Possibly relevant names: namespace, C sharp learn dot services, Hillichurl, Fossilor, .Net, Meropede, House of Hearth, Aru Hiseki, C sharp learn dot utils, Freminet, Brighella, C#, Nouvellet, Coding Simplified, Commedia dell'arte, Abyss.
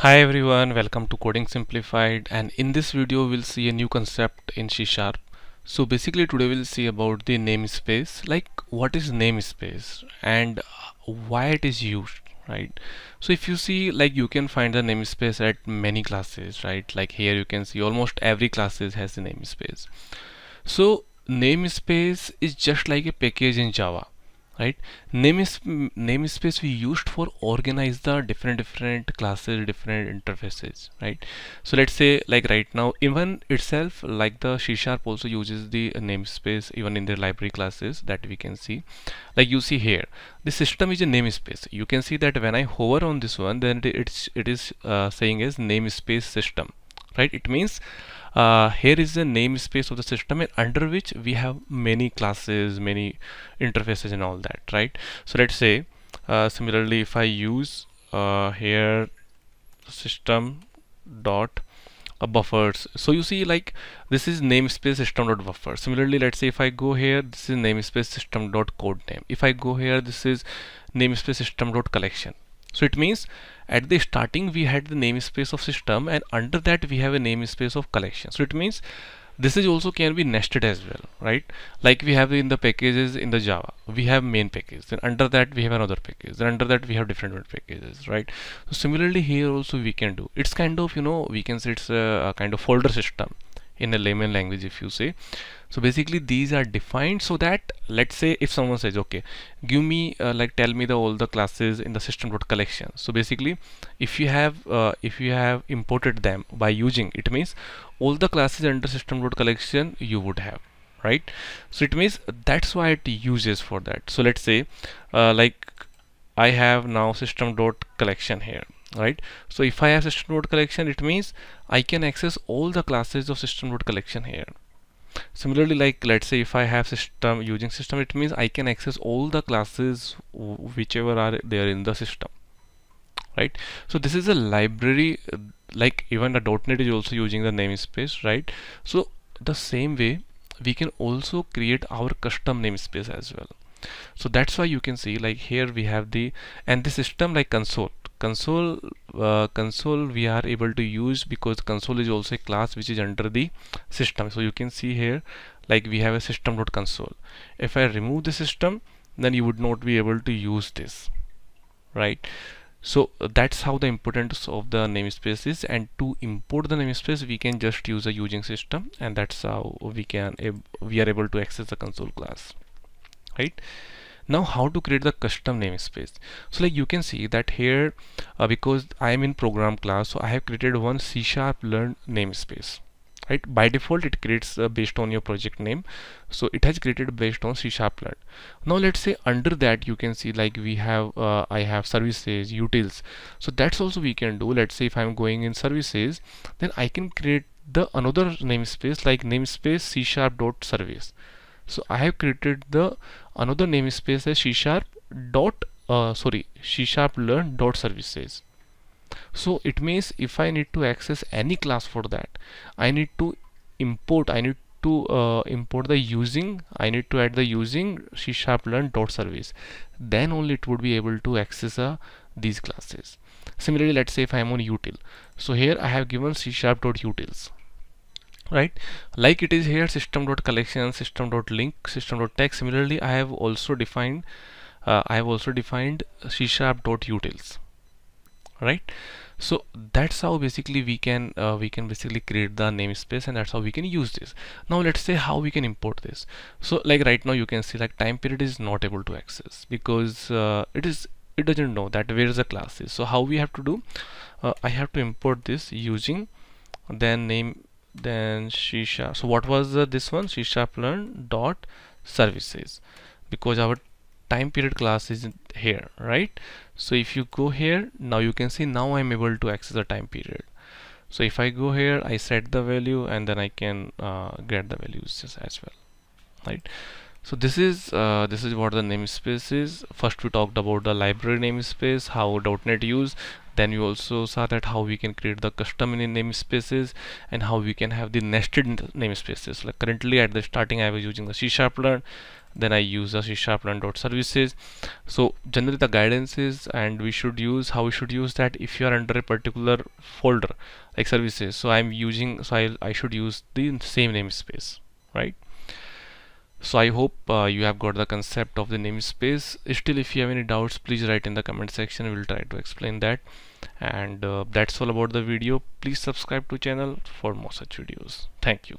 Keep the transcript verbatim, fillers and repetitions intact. Hi everyone, welcome to Coding Simplified, and in this video we'll see a new concept in C sharp. So basically today we'll see about the namespace, like what is namespace and why it is used, right? So if you see, like, you can find the namespace at many classes, right? Like here you can see almost every classes has a namespace. So namespace is just like a package in Java, right? Namespace, namespace we used for organize the different different classes, different interfaces, right? So let's say, like right now, even itself, like the C sharp also uses the namespace even in their library classes that we can see. Like you see here, the system is a namespace. You can see that when I hover on this one, then it's it is uh, saying as namespace system, right? It means uh, here is the namespace of the system, and under which we have many classes, many interfaces and all that, right? So let's say uh, similarly, if I use uh, here system dot uh, buffers, so you see, like, this is namespace system dot buffer. Similarly, let's say if I go here, this is namespace system dot code name. If I go here, this is namespace system dot collection. So it means at the starting we had the namespace of system, and under that we have a namespace of collection. So it means this is also can be nested as well, right? Like we have in the packages in the Java, we have main package, then under that we have another package, then under that we have different packages, right? So similarly here also we can do. It's kind of, you know, we can say it's a, a kind of folder system in a layman language, if you say. So basically these are defined so that, let's say, if someone says, okay, give me uh, like tell me the all the classes in the system dot collection. So basically if you have uh, if you have imported them by using, it means all the classes under system dot collection you would have, right? So it means that's why it uses for that. So let's say uh, like I have now system dot collection here, right? So if I have system dot collection, it means I can access all the classes of system dot collection here. Similarly, like let's say if I have system using system, it means I can access all the classes whichever are there in the system, right? So this is a library, like even the dot net is also using the namespace, right? So the same way we can also create our custom namespace as well. So that's why you can see, like here we have the, and the system, like console console uh, console we are able to use, because console is also a class which is under the system. So you can see here, like we have a system dot console. If I remove the system, then you would not be able to use this, right? So uh, that's how the importance of the namespace is. And to import the namespace, we can just use a using system, and that's how we can we are able to access the console class, right? Now how to create the custom namespace. So like you can see that here, uh, because I am in program class, so I have created one C sharp learn namespace, right? By default it creates uh, based on your project name, so it has created based on C sharp learn. Now let's say under that you can see, like we have uh, I have services, utils, so that's also we can do. Let's say if I'm going in services, then I can create the another namespace, like namespace C sharp dot service. So I have created the another namespace as C sharp dot uh, sorry C sharp learn dot services. So it means if I need to access any class, for that I need to import I need to uh, import the using I need to add the using C sharp learn dot service, then only it would be able to access uh, these classes. Similarly, let's say if I am on util, so here I have given C sharp dot utils, right? Like it is here system dot collection, system dot link, system dot text. Similarly, I have also defined uh, I have also defined C sharp dot utils, right? So that's how basically we can uh, we can basically create the namespace, and that's how we can use this. Now let's say how we can import this. So like right now you can see, like time period is not able to access, because uh, it is it doesn't know that where is the class is. So how we have to do, uh, I have to import this using, then name, then C sharp. So what was uh, this one? C sharp learn dot services, because our time period class is here, right? So if you go here, now you can see now I'm able to access the time period. So if I go here, I set the value, and then I can uh, get the values as well, right? So this is uh, this is what the namespace is. First we talked about the library namespace, how dot net use. Then we also saw that how we can create the custom namespaces, and how we can have the nested namespaces. Like currently at the starting I was using the C sharp learn, Then I use the C sharp learn dot services. So generally the guidance is, and we should use how we should use that if you are under a particular folder like services. So I'm using, so I'll, I should use the same namespace, right? So I hope uh, you have got the concept of the namespace. Still, if you have any doubts, please write in the comment section. We'll try to explain that. And uh, that's all about the video. Please subscribe to channel for more such videos. Thank you.